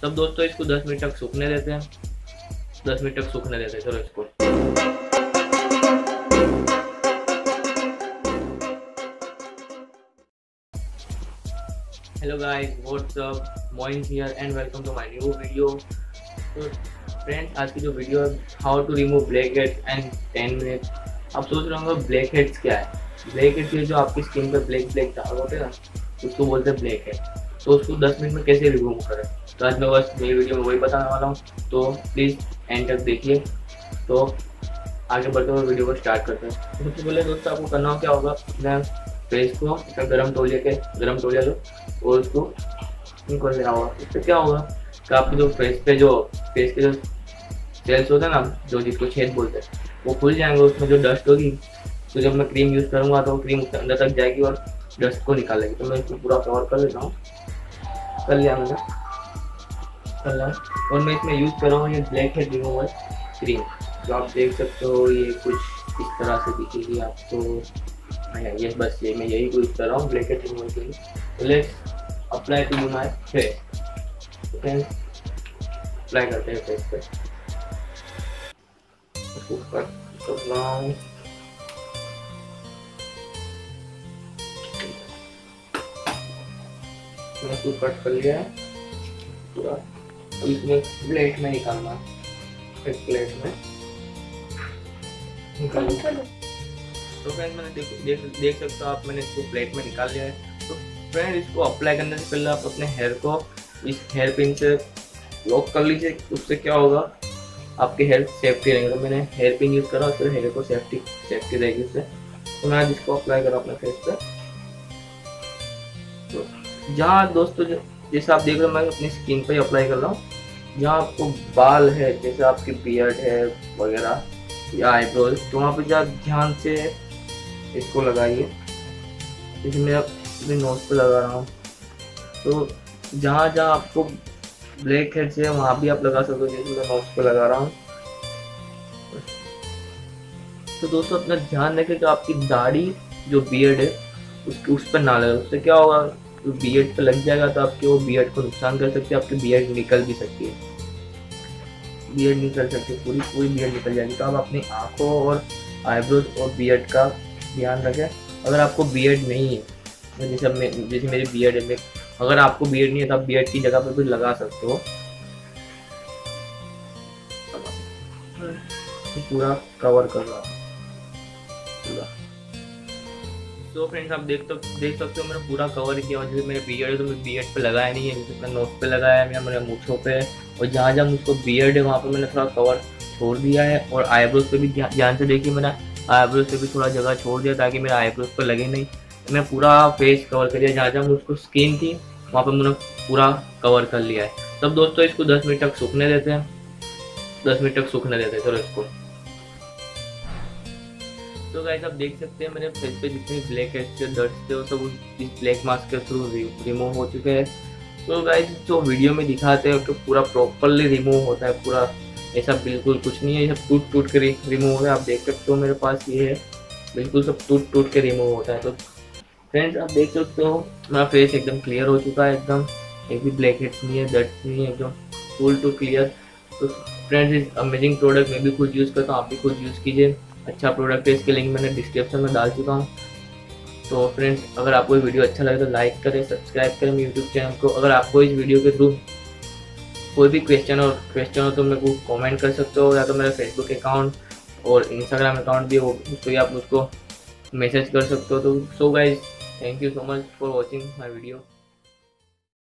तब दोस्तों इसको 10 मिनट तक सूखने देते हैं। 10 मिनट तक सूखने देते हैं। चलो इसको, hello guys, what's up, Moin here and welcome to my new video. तो फ्रेंड्स, आज की जो वीडियो है how to remove black heads and 10 minutes. आप सोच रहे होंगे ब्लैक हेड्स क्या है। ब्लैक हेड्स ये जो आपकी स्किन पर ब्लैक दाग होते हैं ना, उसको बोलते हैं ब्लैक हेड। तो उसको 10 मिनट में कैसे रिमूव करें, तो आज मैं बस मेरी वीडियो में वही बताने वाला हूँ। तो प्लीज़ एंड तक देखिए। तो आगे बढ़ते हुए वीडियो को स्टार्ट करते हैं। सबसे पहले दोस्तों आपको करना हो क्या होगा, अपने फेस को गर्म तौलिया लो और उसको कर देना होगा। इससे क्या होगा कि आपके जो फेस पे जो सेल्स होते हैं ना, जो जिसको छेद बोलते हैं, वो खुल जाएंगे। उसमें जो डस्ट होगी, तो जब मैं क्रीम यूज़ करूँगा तो क्रीम उसके अंदर तक जाएगी और डस्ट को निकालेगी। तो मैं इसको पूरा कवर कर लेता हूँ। कर लिया। और मैं इसमें यूज़ कर रहा हूँ ये ब्लैक हेड रिमूवर क्रीम। जो आप देख सकते हो ये कुछ इस तरह से दिखेगी आपको। ये बस ये मैं यही यूज़ कर रहा हूँ black head remover cream. Let's apply to my face. Apply करते हैं फेस पे। इसको कर रहा हूँ। इसको कट कर लिया है पूरा। अब इसमें प्लेट में निकालना, एक प्लेट में निकाल। तो फ्रेंड्स मैंने देख सकते हो आप, मैंने इसको प्लेट में निकाल लिया है। तो फ्रेंड इसको अप्लाई करने से पहले आप अपने हेयर को इस हेयर पिन से लॉक कर लीजिए। उससे क्या होगा, आपके हेयर सेफ्टी रहेगा। तो मैंने हेयर पिन यूज़ करा, उससे हेयर को सेफ्टी रहेगी उससे। तो मैं आज इसको अप्लाई करा अपने फेस पर। जहाँ दोस्तों जैसे आप देख रहे हो, मैं अपनी स्किन पर ही अप्लाई कर रहा हूँ। जहाँ आपको बाल है, जैसे आपकी बियर्ड है वगैरह या आईब्रोज, तो वहाँ पे जहाँ ध्यान से इसको लगाइए। जैसे मैं अपने नोज पे लगा रहा हूँ। तो जहाँ जहाँ आपको ब्लैक हेड्स है वहाँ भी आप लगा सकते हो। जैसे मैं नोज पे लगा रहा हूँ। तो दोस्तों अपना ध्यान रखें कि आपकी दाढ़ी जो बियर्ड है उसकी उस पर ना लगे। उससे क्या होगा, तो बीएड पर लग जाएगा तो आपके वो बीएड को नुकसान कर सकती है। आपकी बीएड निकल भी सकती है, बीएड निकल सकती है, पूरी बीएड निकल जाएगी। तो आप अपनी आंखों और आईब्रोज और बीएड का ध्यान रखें। अगर आपको बीएड नहीं है, जैसे मेरी बीएड है, अगर आपको बीएड नहीं है तो आप बीएड की जगह पर कुछ लगा सकते हो। पूरा कवर कर रहा पूरा। तो फ्रेंड्स आप देख सकते हो मैंने पूरा कवर किया। और जैसे मेरे बियर्ड है तो मैं बियर्ड पे लगाया नहीं है, जैसे अपने नोज पे लगाया है या मेरे मूँछों पे। और जहाँ जहाँ मुझको बियर्ड है वहाँ पे मैंने थोड़ा कवर छोड़ दिया है। और आईब्रोज पे भी ध्यान से देखिए, मैंने आईब्रोज पे भी थोड़ा जगह छोड़ दिया ताकि मेरे आईब्रोज पर लगे नहीं। मैं पूरा फेस कवर कर लिया। जहाँ जहाँ मुझको स्किन थी वहाँ पर मैंने पूरा कवर कर लिया है। तब दोस्तों इसको 10 मिनट तक सूखने देते हैं। 10 मिनट तक सूखने देते हैं। चलो इसको। तो गाइस आप देख सकते हैं मेरे फेस पे जितने ब्लैक हेड्स थे, डर्ट्स थे, वो सब इस ब्लैक मास्क के थ्रू रिमूव हो चुके हैं। तो गाइस जो वीडियो में दिखाते हैं तो पूरा प्रॉपरली रिमूव होता है पूरा। ऐसा बिल्कुल कुछ नहीं है, ये सब टूट टूट के रिमूव है। आप देख सकते हो मेरे पास ये है, बिल्कुल सब टूट टूट के रिमूव होता है। तो फ्रेंड्स आप देख सकते हो मेरा फेस एकदम क्लियर हो चुका है। एकदम एक भी ब्लैक हेड्स नहीं है, डर्ट्स नहीं है, एकदम फुल टू क्लियर। तो फ्रेंड्स इस अमेजिंग प्रोडक्ट मैं भी खुद यूज़ करता हूँ, आप भी खुद यूज़ कीजिए। अच्छा प्रोडक्ट है, इसके लिंक मैंने डिस्क्रिप्शन में डाल चुका हूँ। तो फ्रेंड्स अगर आपको ये वीडियो अच्छा लगे तो लाइक करें, सब्सक्राइब करें यूट्यूब चैनल को। अगर आपको इस वीडियो के थ्रू कोई भी क्वेश्चन हो तो मेरे को कमेंट कर सकते हो, या तो मेरा फेसबुक अकाउंट और इंस्टाग्राम अकाउंट भी है, वो तो आप मुझको मैसेज कर सकते हो। तो so guys thank you so much for watching my video.